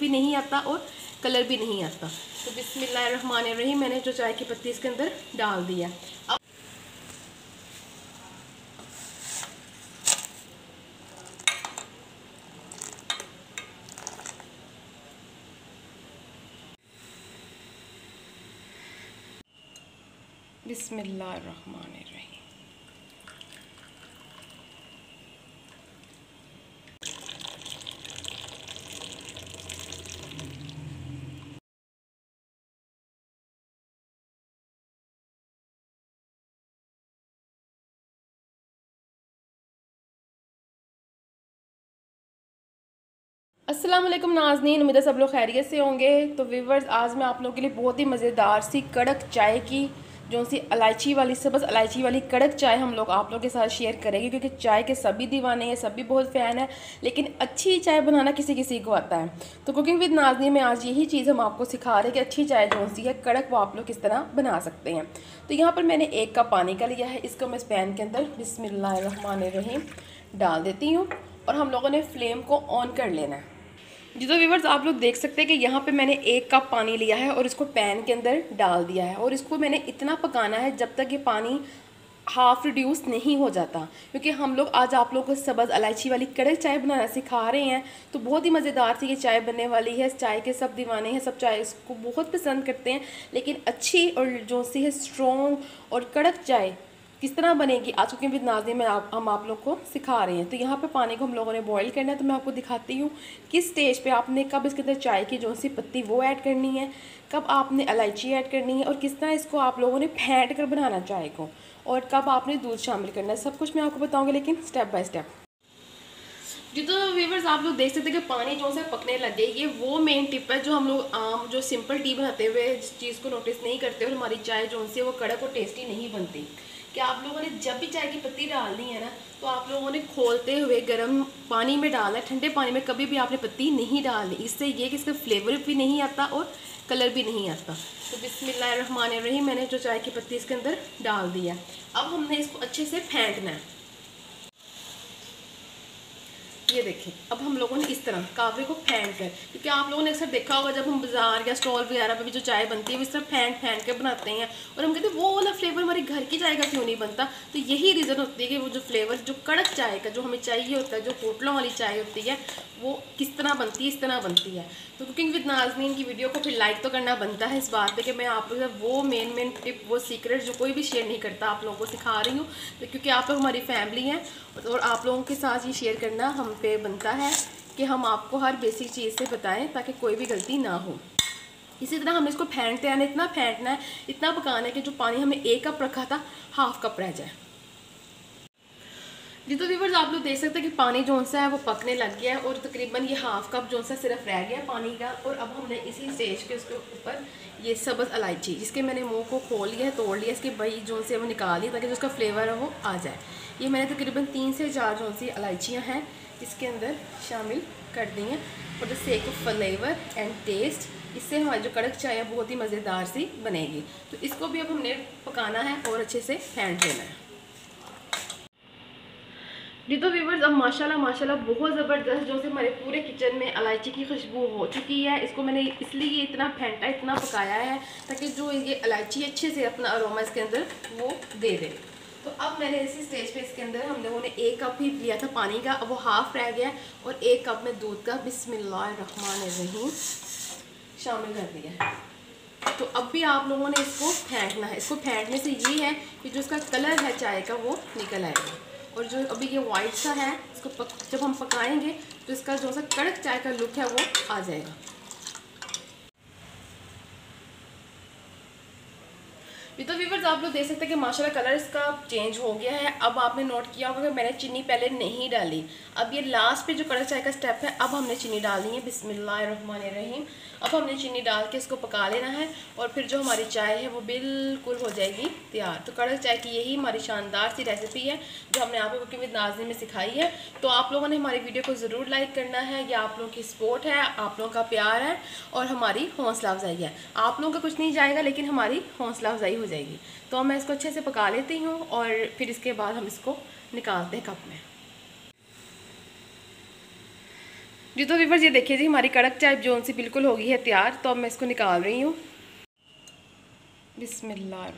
भी नहीं आता और कलर भी नहीं आता। तो बिस्मिल्लाहिर्रहमानिर्रहीम मैंने जो चाय की पत्ती इसके अंदर डाल दिया। अब बिस्मिल्लाहिर्रहमानिर्रहीम अस्सलामुअलैकुम नाज़नीन, उम्मीद है सब लोग खैरियत से होंगे। तो व्यूवर्स, आज मैं आप लोगों के लिए बहुत ही मज़ेदार सी कड़क चाय की जो सी इलायची वाली सबस इलायची वाली कड़क चाय हम लोग आप लोगों के साथ शेयर करेंगे, क्योंकि चाय के सभी दीवाने हैं, सभी बहुत फ़ैन है, लेकिन अच्छी चाय बनाना किसी किसी को आता है। तो कुकिंग विद नाज़नीन में आज यही चीज़ हम आपको सिखा रहे हैं कि अच्छी चाय जो सी है कड़क वो आप लोग किस तरह बना सकते हैं। तो यहाँ पर मैंने 1 कप पानी का लिया है, इसको मैं इस पैन के अंदर बिस्मिल्लाहिर्रहमानिर्रहीम डाल देती हूँ और हम लोगों ने फ्लेम को ऑन कर लेना है। जी तो व्यूवर्स, आप लोग देख सकते हैं कि यहाँ पे मैंने 1 कप पानी लिया है और इसको पैन के अंदर डाल दिया है और इसको मैंने इतना पकाना है जब तक ये पानी हाफ रिड्यूस नहीं हो जाता, क्योंकि हम लोग आज आप लोगों को सब्ज़ इलायची वाली कड़क चाय बनाना सिखा रहे हैं। तो बहुत ही मज़ेदार सी ये चाय बनने वाली है। इस चाय के सब दीवाने हैं, सब चाय इसको बहुत पसंद करते हैं, लेकिन अच्छी और जो सी है स्ट्रॉन्ग और कड़क चाय किस तरह बनेगी आज कुकिंग विद नाज़नीन में हम आप लोग को सिखा रहे हैं। तो यहाँ पे पानी को हम लोगों ने बॉईल करना है। तो मैं आपको दिखाती हूँ किस स्टेज पे आपने कब इसके अंदर चाय की जो सी पत्ती वो ऐड करनी है, कब आपने इलायची ऐड करनी है और किस तरह इसको आप लोगों ने फेंट कर बनाना चाय को, और कब आपने दूध शामिल करना है। सब कुछ मैं आपको बताऊँगी, लेकिन स्टेप बाय स्टेप। जी तो व्यूवर्स, आप लोग देख सकते हैं कि पानी जो है पकने लगे। ये वो मेन टिप है जो हम लोग आम जो सिंपल टी बनाते हुए जिस चीज़ को नोटिस नहीं करते और हमारी चाय जो सी वो कड़क और टेस्टी नहीं बनती। कि आप लोगों ने जब भी चाय की पत्ती डालनी है ना, तो आप लोगों ने खोलते हुए गर्म पानी में डालना है, ठंडे पानी में कभी भी आपने पत्ती नहीं डालनी। इससे ये कि इसका फ्लेवर भी नहीं आता और कलर भी नहीं आता। तो बिस्मिल्लाहिर्रहमानिर्रहीम मैंने जो चाय की पत्ती इसके अंदर डाल दिया। अब हमने इसको अच्छे से फेंटना है। ये देखें, अब हम लोगों ने इस तरह कावड़े को फेंट कर, क्योंकि आप लोगों ने अक्सर देखा होगा जब हम बाजार या स्टॉल वगैरह पे भी जो चाय बनती है वो इस तरह फेंट फेंट के बनाते हैं और हम कहते हैं वो वाला फ्लेवर हमारे घर की चाय का क्यों नहीं बनता। तो यही रीज़न होती है कि वो जो फ्लेवर जो कड़क चाय का जो हमें चाहिए होता है, जो होटलों वाली चाय होती है, वो किस तरह बनती है, इस तरह बनती है। तो कुकिंग विद नाज़नीन की वीडियो को फिर लाइक तो करना बनता है इस बात पर कि मैं आप लोगों से वो मेन टिप, वो सीक्रेट जो कोई भी शेयर नहीं करता, आप लोगों को सिखा रही हूँ। तो क्योंकि आप लोग हमारी फैमिली हैं और आप लोगों के साथ ये शेयर करना हम पे बनता है कि हम आपको हर बेसिक चीज़ से बताएं ताकि कोई भी गलती ना हो। इसी तरह हमें इसको फेंटते आना, इतना फेंटना है, इतना पकाना है कि जो पानी हमने 1 कप रखा था 1/2 कप रह जाए। जी तो व्यूवर्स, आप लोग देख सकते हैं कि पानी जो सा है वो पकने लग गया है और तकरीबन ये 1/2 कप जो सा सिर्फ रह गया पानी का। और अब हमने इसी स्टेज के उसके ऊपर ये सब्ज़ इलायची जिसके मैंने मुँह को खोल लिया, तोड़ लिया, इसके बही जो से वो निकाल लिया ताकि जो उसका फ्लेवर है वो आ जाए। ये मैंने तकरीबन 3 से 4 जो सी इलायचियाँ हैं इसके अंदर शामिल कर दी हैं और जिससे एक फ्लेवर एंड टेस्ट, इससे हमारी जो कड़क चाय है बहुत ही मज़ेदार सी बनेगी। तो इसको भी अब हमने पकाना है और अच्छे से फेंट लेना है। जी तो व्यूवर्स, अब माशाल्लाह माशाल्लाह बहुत ज़बरदस्त जो से हमारे पूरे किचन में इलायची की खुशबू हो चुकी है। इसको मैंने इसलिए ये इतना फेंटा, इतना पकाया है ताकि जो ये इलायची अच्छे से अपना अरोमा इसके अंदर वो दे दे। तो अब मैंने इसी स्टेज पे इसके अंदर हम लोगों ने 1 कप ही लिया था पानी का, अब वो 1/2 रह गया और 1 कप में दूध का बिस्मिल्लाहिर्रहमानिर्रहीम शामिल कर दिया है। तो अब भी आप लोगों ने इसको फेंटना है। इसको फेंटने से ये है कि जो इसका कलर है चाय का वो निकल आएगा और जो अभी ये वाइट सा है इसको जब हम पकाएंगे तो इसका जो सा कड़क चाय का लुक है वो आ जाएगा। तो व्यूवर्स, आप लोग देख सकते हैं कि माशाल्लाह कलर इसका चेंज हो गया है। अब आपने नोट किया होगा कि मैंने चीनी पहले नहीं डाली। अब ये लास्ट पे जो कड़क चाय का स्टेप है, अब हमने चीनी डालनी है। बिस्मिल्लाहिर्रहमानिर्रहीम। अब हमने चीनी डाल के इसको पका लेना है और फिर जो हमारी चाय है वो बिल्कुल हो जाएगी तैयार। तो कड़क चाय की यही हमारी शानदार सी रेसिपी है जो हमने आपको कुकिंग विद नाज़नीन में सिखाई है। तो आप लोगों ने हमारी वीडियो को ज़रूर लाइक करना है। यह आप लोगों की सपोर्ट है, आप लोगों का प्यार है और हमारी हौसला अफजाई है। आप लोगों का कुछ नहीं जाएगा लेकिन हमारी हौसला अफजाई हो जाएगी। तो मैं इसको अच्छे से पका लेती हूँ और फिर इसके बाद हम इसको निकालते हैं कप में। जी। तो व्यूअर्स ये देखिए जी हमारी कड़क चाय जोन सी बिल्कुल हो गई है तैयार। तो अब मैं इसको निकाल रही हूँ। बिस्मिल्लाहिर्रहमानिर्रहीम।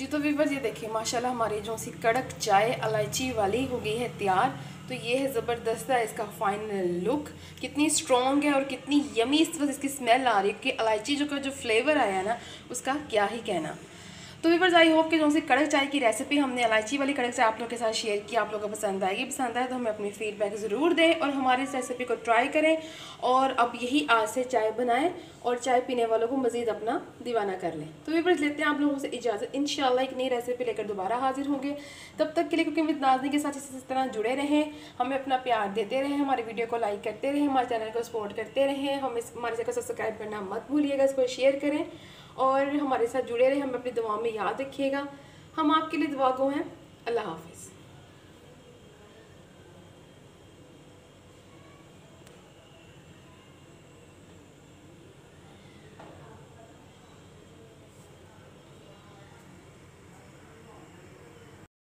जी तो व्यूअर्स ये देखिए माशाल्लाह हमारी जो सी कड़क चाय इलायची वाली हो गई है तैयार। तो ये है ज़बरदस्त है इसका फाइनल लुक। कितनी स्ट्रॉन्ग है और कितनी यमी इस वक्त इसकी स्मेल आ रही है कि इलायची जो का जो फ्लेवर आया है ना उसका क्या ही कहना। तो व्यूअर्स आई होप कि जो से कड़क चाय की रेसिपी हमने इलायची वाली कड़क चाय आप लोगों के साथ शेयर की, आप लोगों को पसंद आएगी। पसंद आए तो हमें अपनी फीडबैक ज़रूर दें और हमारी इस रेसिपी को ट्राई करें और अब यही आज से चाय बनाएं और चाय पीने वालों को मज़ीद अपना दीवाना कर लें। तो व्यूअर्स लेते हैं आप लोगों से इजाज़त। इंशाल्लाह एक नई रेसिपी लेकर दोबारा हाजिर होंगे। तब तक के लिए कुकिंग विद नाज़नीन के साथ इसी तरह जुड़े रहें, हमें अपना प्यार देते रहें, हमारी वीडियो को लाइक करते रहें, हमारे चैनल को सपोर्ट करते रहें, हमारे चैनल को सब्सक्राइब करना मत भूलिएगा, इसको शेयर करें और हमारे साथ जुड़े रहें। हमें अपनी दुआ में याद रखिएगा। हम आपके लिए दुआ गो हैं। अल्लाह हाफिज़।